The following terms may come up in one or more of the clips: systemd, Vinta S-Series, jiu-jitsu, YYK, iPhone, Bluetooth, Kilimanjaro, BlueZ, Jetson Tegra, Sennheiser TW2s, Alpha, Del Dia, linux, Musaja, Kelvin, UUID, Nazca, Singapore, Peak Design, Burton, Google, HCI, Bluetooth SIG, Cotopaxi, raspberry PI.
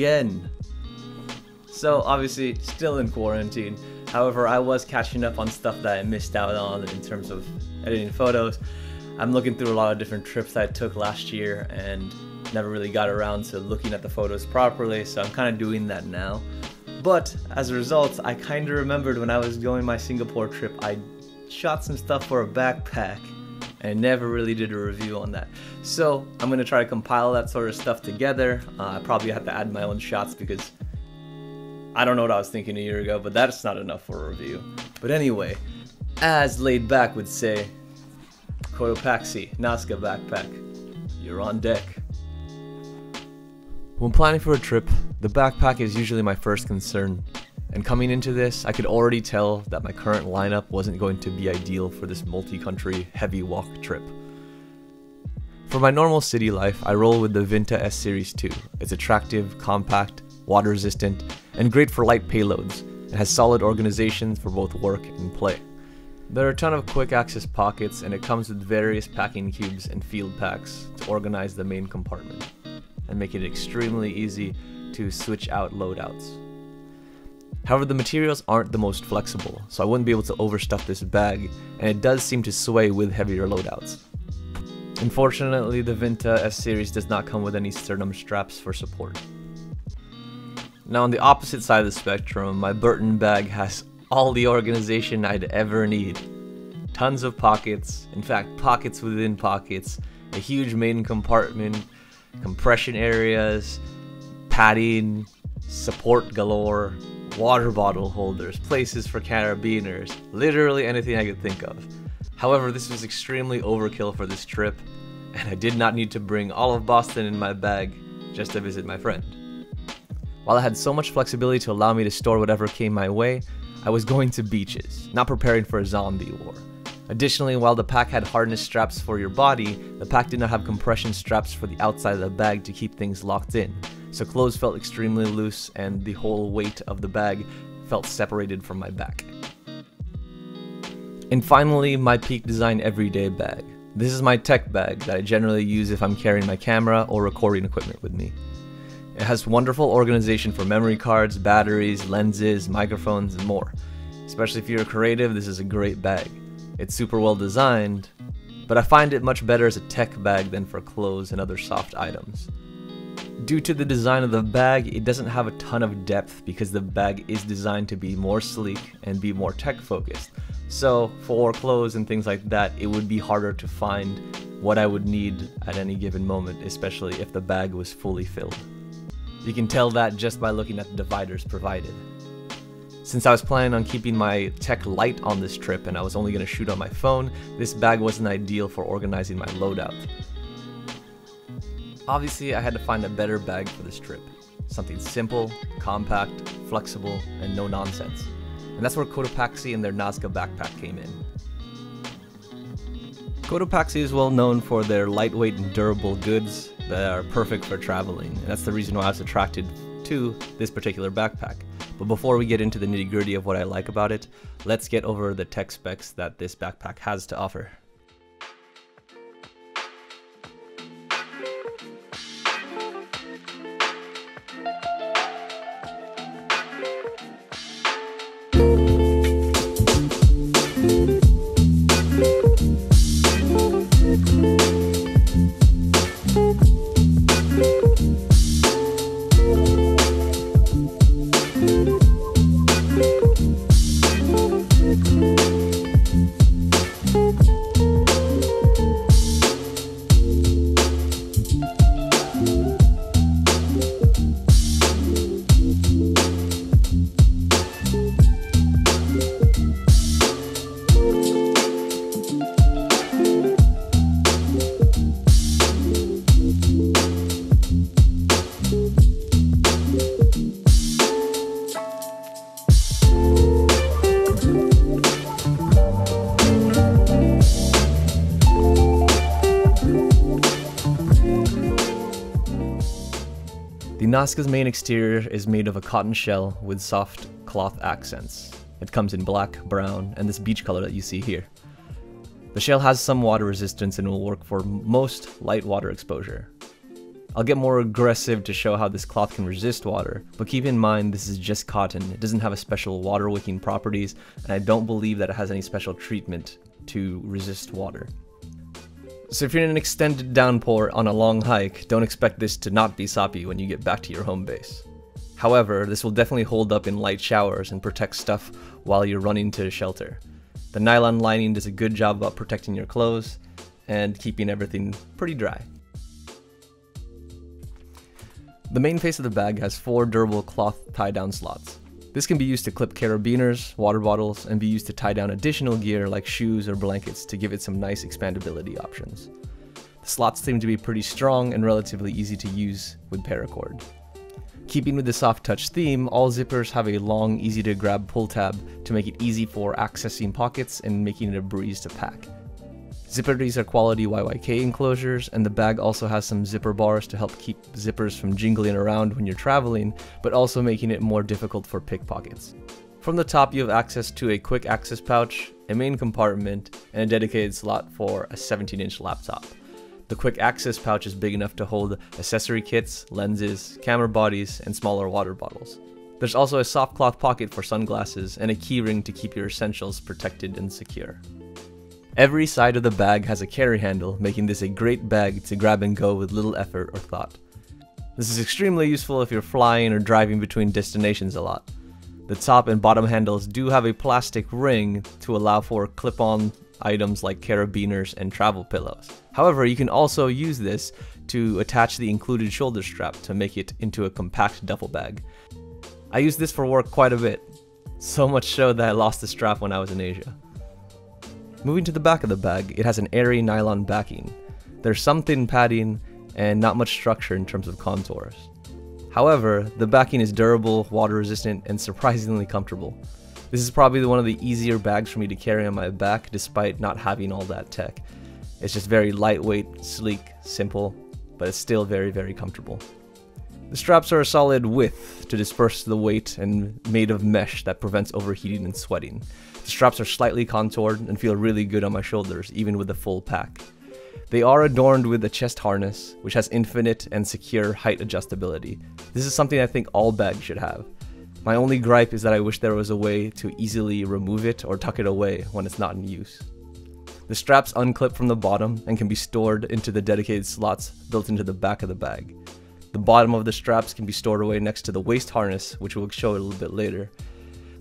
again. So obviously still in quarantine. However, I was catching up on stuff that I missed out on in terms of editing photos. I'm looking through a lot of different trips that I took last year and never really got around to looking at the photos properly, so I'm kind of doing that now. But as a result, I kind of remembered when I was going my Singapore trip, I shot some stuff for a backpack and I never really did a review on that. So I'm going to try to compile that sort of stuff together. I probably have to add my own shots because I don't know what I was thinking a year ago, but that's not enough for a review. But anyway, as Laid Back would say, Cotopaxi, Nazca backpack, you're on deck. When planning for a trip, the backpack is usually my first concern, and coming into this, I could already tell that my current lineup wasn't going to be ideal for this multi-country, heavy walk trip. For my normal city life, I roll with the Vinta S-Series 2. It's attractive, compact, water-resistant, and great for light payloads, and has solid organizations for both work and play. There are a ton of quick access pockets, and it comes with various packing cubes and field packs to organize the main compartment, and make it extremely easy to switch out loadouts. However, the materials aren't the most flexible, so I wouldn't be able to overstuff this bag, and it does seem to sway with heavier loadouts. Unfortunately, the Vinta S-Series does not come with any sternum straps for support. Now, on the opposite side of the spectrum, my Burton bag has all the organization I'd ever need. Tons of pockets, in fact pockets within pockets, a huge main compartment, compression areas, padding, support galore, water bottle holders, places for carabiners, literally anything I could think of. However, this was extremely overkill for this trip, and I did not need to bring all of Boston in my bag just to visit my friend. While I had so much flexibility to allow me to store whatever came my way, I was going to beaches, not preparing for a zombie war. Additionally, while the pack had harness straps for your body, the pack did not have compression straps for the outside of the bag to keep things locked in. So clothes felt extremely loose and the whole weight of the bag felt separated from my back. And finally, my Peak Design everyday bag. This is my tech bag that I generally use if I'm carrying my camera or recording equipment with me. It has wonderful organization for memory cards, batteries, lenses, microphones, and more. Especially if you're creative, this is a great bag. It's super well designed, but I find it much better as a tech bag than for clothes and other soft items. Due to the design of the bag, it doesn't have a ton of depth because the bag is designed to be more sleek and be more tech focused. So for clothes and things like that, it would be harder to find what I would need at any given moment, especially if the bag was fully filled. You can tell that just by looking at the dividers provided. Since I was planning on keeping my tech light on this trip and I was only going to shoot on my phone, this bag wasn't ideal for organizing my loadout. Obviously, I had to find a better bag for this trip. Something simple, compact, flexible, and no nonsense. And that's where Cotopaxi and their Nazca backpack came in. Cotopaxi is well known for their lightweight and durable goods that are perfect for traveling. And that's the reason why I was attracted to this particular backpack. But before we get into the nitty-gritty of what I like about it, let's get over the tech specs that this backpack has to offer. Nazca's main exterior is made of a cotton shell with soft cloth accents. It comes in black, brown, and this beach color that you see here. The shell has some water resistance and will work for most light water exposure. I'll get more aggressive to show how this cloth can resist water, but keep in mind this is just cotton. It doesn't have a special water wicking properties, and I don't believe that it has any special treatment to resist water. So if you're in an extended downpour on a long hike, don't expect this to not be soppy when you get back to your home base. However, this will definitely hold up in light showers and protect stuff while you're running to shelter. The nylon lining does a good job about protecting your clothes and keeping everything pretty dry. The main face of the bag has four durable cloth tie-down slots. This can be used to clip carabiners, water bottles, and be used to tie down additional gear like shoes or blankets to give it some nice expandability options. The slots seem to be pretty strong and relatively easy to use with paracord. Keeping with the soft touch theme, all zippers have a long, easy to grab pull tab to make it easy for accessing pockets and making it a breeze to pack. Zipperies are quality YYK enclosures, and the bag also has some zipper bars to help keep zippers from jingling around when you're traveling, but also making it more difficult for pickpockets. From the top, you have access to a quick access pouch, a main compartment, and a dedicated slot for a 17-inch laptop. The quick access pouch is big enough to hold accessory kits, lenses, camera bodies, and smaller water bottles. There's also a soft cloth pocket for sunglasses and a keyring to keep your essentials protected and secure. Every side of the bag has a carry handle, making this a great bag to grab and go with little effort or thought. This is extremely useful if you're flying or driving between destinations a lot. The top and bottom handles do have a plastic ring to allow for clip-on items like carabiners and travel pillows. However, you can also use this to attach the included shoulder strap to make it into a compact duffel bag. I use this for work quite a bit, so much so that I lost the strap when I was in Asia. Moving to the back of the bag, it has an airy nylon backing. There's some thin padding and not much structure in terms of contours. However, the backing is durable, water resistant, and surprisingly comfortable. This is probably one of the easier bags for me to carry on my back despite not having all that tech. It's just very lightweight, sleek, simple, but it's still very, very comfortable. The straps are a solid width to disperse the weight and made of mesh that prevents overheating and sweating. The straps are slightly contoured and feel really good on my shoulders, even with a full pack. They are adorned with a chest harness, which has infinite and secure height adjustability. This is something I think all bags should have. My only gripe is that I wish there was a way to easily remove it or tuck it away when it's not in use. The straps unclip from the bottom and can be stored into the dedicated slots built into the back of the bag. The bottom of the straps can be stored away next to the waist harness, which we'll show a little bit later.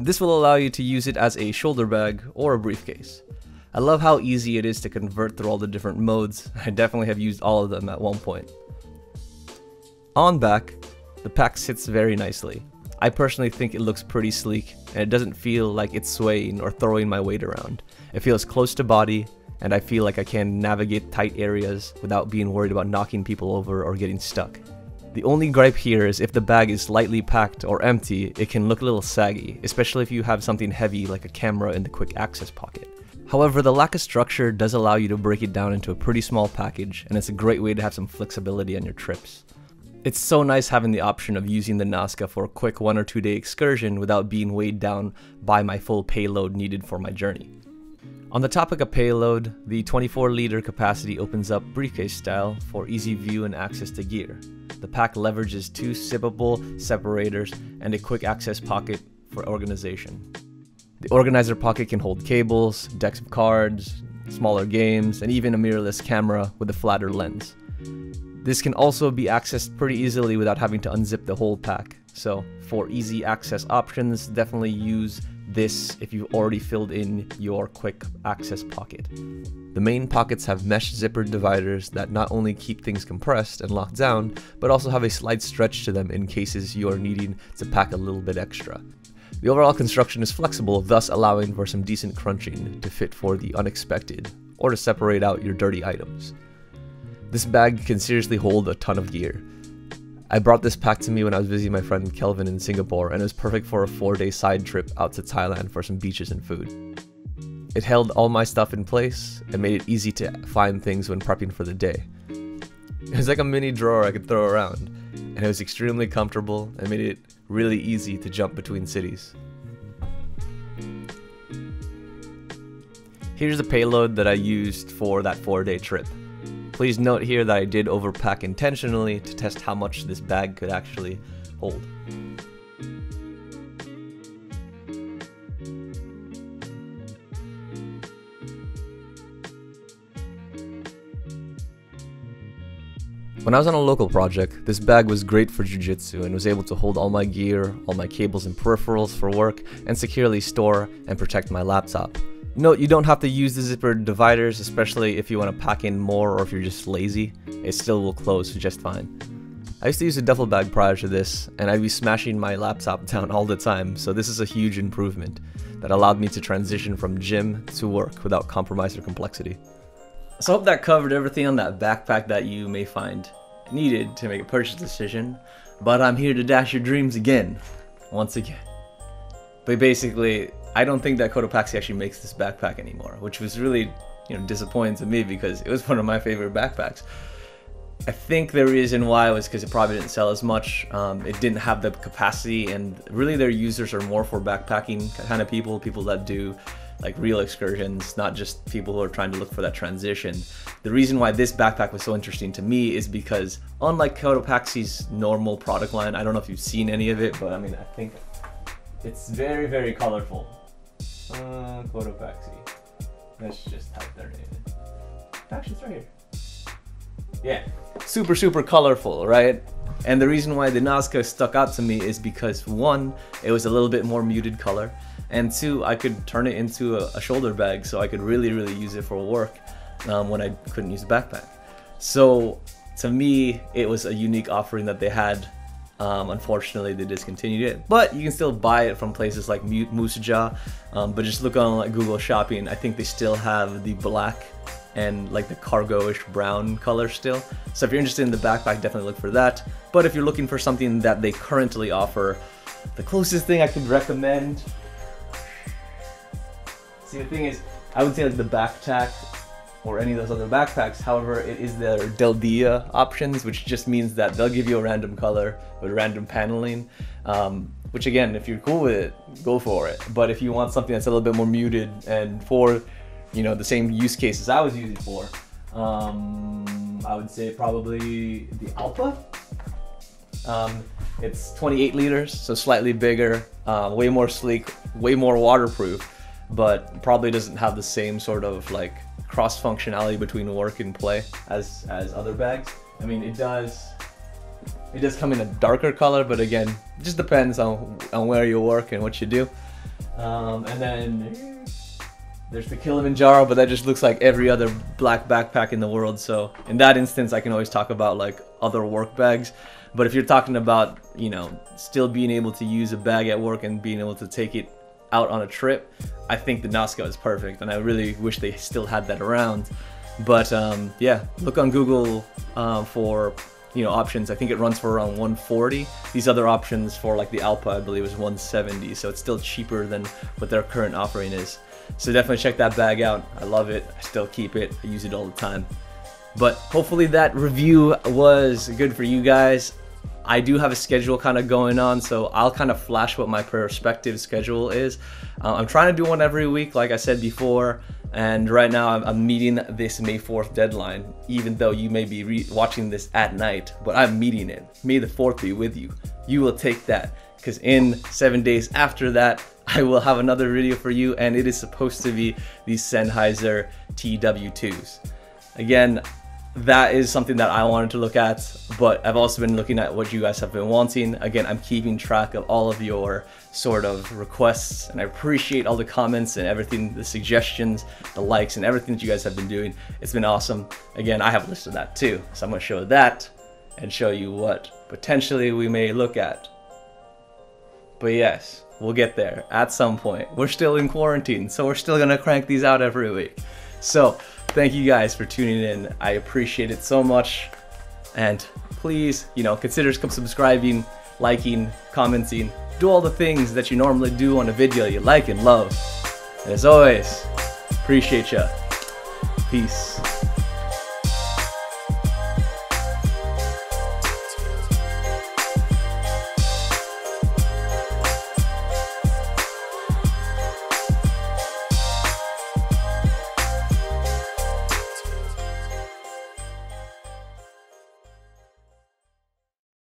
This will allow you to use it as a shoulder bag or a briefcase. I love how easy it is to convert through all the different modes. I definitely have used all of them at one point. On back, the pack sits very nicely. I personally think it looks pretty sleek, and it doesn't feel like it's swaying or throwing my weight around. It feels close to body, and I feel like I can navigate tight areas without being worried about knocking people over or getting stuck. The only gripe here is if the bag is lightly packed or empty, it can look a little saggy, especially if you have something heavy like a camera in the quick access pocket. However, the lack of structure does allow you to break it down into a pretty small package, and it's a great way to have some flexibility on your trips. It's so nice having the option of using the Nazca for a quick 1 or 2 day excursion without being weighed down by my full payload needed for my journey. On the topic of payload, the 24-liter capacity opens up briefcase style for easy view and access to gear. The pack leverages two zippable separators and a quick access pocket for organization. The organizer pocket can hold cables, decks of cards, smaller games, and even a mirrorless camera with a flatter lens. This can also be accessed pretty easily without having to unzip the whole pack. So for easy access options, definitely use this if you've already filled in your quick access pocket. The main pockets have mesh zipper dividers that not only keep things compressed and locked down, but also have a slight stretch to them in cases you are needing to pack a little bit extra. The overall construction is flexible, thus allowing for some decent crunching to fit for the unexpected or to separate out your dirty items. This bag can seriously hold a ton of gear. I brought this pack to me when I was visiting my friend Kelvin in Singapore, and it was perfect for a 4-day side trip out to Thailand for some beaches and food. It held all my stuff in place and made it easy to find things when prepping for the day. It was like a mini drawer I could throw around, and it was extremely comfortable and made it really easy to jump between cities. Here's the payload that I used for that 4-day trip. Please note here that I did overpack intentionally to test how much this bag could actually hold. When I was on a local project, this bag was great for jiu-jitsu and was able to hold all my gear, all my cables and peripherals for work, and securely store and protect my laptop. Note, you don't have to use the zipper dividers, especially if you want to pack in more or if you're just lazy. It still will close just fine. I used to use a duffel bag prior to this, and I'd be smashing my laptop down all the time, so this is a huge improvement that allowed me to transition from gym to work without compromise or complexity. So I hope that covered everything on that backpack that you may find needed to make a purchase decision, but I'm here to dash your dreams again, once again. But basically, I don't think that Cotopaxi actually makes this backpack anymore, which was really, disappointing to me because it was one of my favorite backpacks. I think the reason why was because it probably didn't sell as much. It didn't have the capacity, and really their users are more for backpacking kind of people that do like real excursions, not just people who are trying to look for that transition. The reason why this backpack was so interesting to me is because unlike Cotopaxi's normal product line, I don't know if you've seen any of it, but I mean, I think it's very, very colorful. Cotopaxi. Let's just type their name in. Actually, it's right here. Yeah, super, super colorful, right? And the reason why the Nazca stuck out to me is because one, it was a little bit more muted color, and two, I could turn it into a shoulder bag, so I could really, really use it for work when I couldn't use a backpack. So to me, it was a unique offering that they had. Unfortunately, they discontinued it, but you can still buy it from places like Musaja, but just look on like Google Shopping. I think they still have the black and like the cargo-ish brown color still. So if you're interested in the backpack, definitely look for that. But if you're looking for something that they currently offer, the closest thing I could recommend... See, the thing is, I would say like the backpack or any of those other backpacks. However, it is their Del Dia options, which just means that they'll give you a random color with random paneling, which again, if you're cool with it, go for it. But if you want something that's a little bit more muted and for the same use cases I was using for, I would say probably the Alpha. It's 28 liters, so slightly bigger, way more sleek, way more waterproof, but probably doesn't have the same sort of like cross functionality between work and play as other bags. I mean, it does come in a darker color, but again, it just depends on where you work and what you do. And then there's the Kilimanjaro, but that just looks like every other black backpack in the world. So in that instance, I can always talk about like other work bags. But if you're talking about, still being able to use a bag at work and being able to take it out on a trip, I think the Nazca is perfect, and I really wish they still had that around. But yeah, look on Google for options. I think it runs for around 140. These other options for like the Alpha, I believe, is 170, so it's still cheaper than what their current offering is. So definitely check that bag out. I love it. I still keep it. I use it all the time. But hopefully that review was good for you guys. I do have a schedule kind of going on, so I'll kind of flash what my perspective schedule is. I'm trying to do one every week, like I said before, and right now I'm meeting this May 4th deadline, even though you may be watching this at night, but I'm meeting it. May the 4th be with you. You will take that, because in 7 days after that, I will have another video for you, and it is supposed to be the Sennheiser TW2s. Again, that is something that I wanted to look at, but I've also been looking at what you guys have been wanting. Again, I'm keeping track of all of your sort of requests, and I appreciate all the comments and everything, the suggestions, the likes, and everything that you guys have been doing. It's been awesome. Again, I have a list of that too, so I'm going to show that and show you what potentially we may look at. But yes, we'll get there at some point. We're still in quarantine, so we're still going to crank these out every week. So thank you guys for tuning in. I appreciate it so much. And please, consider subscribing, liking, commenting, do all the things that you normally do on a video you like and love. And as always, appreciate ya. Peace.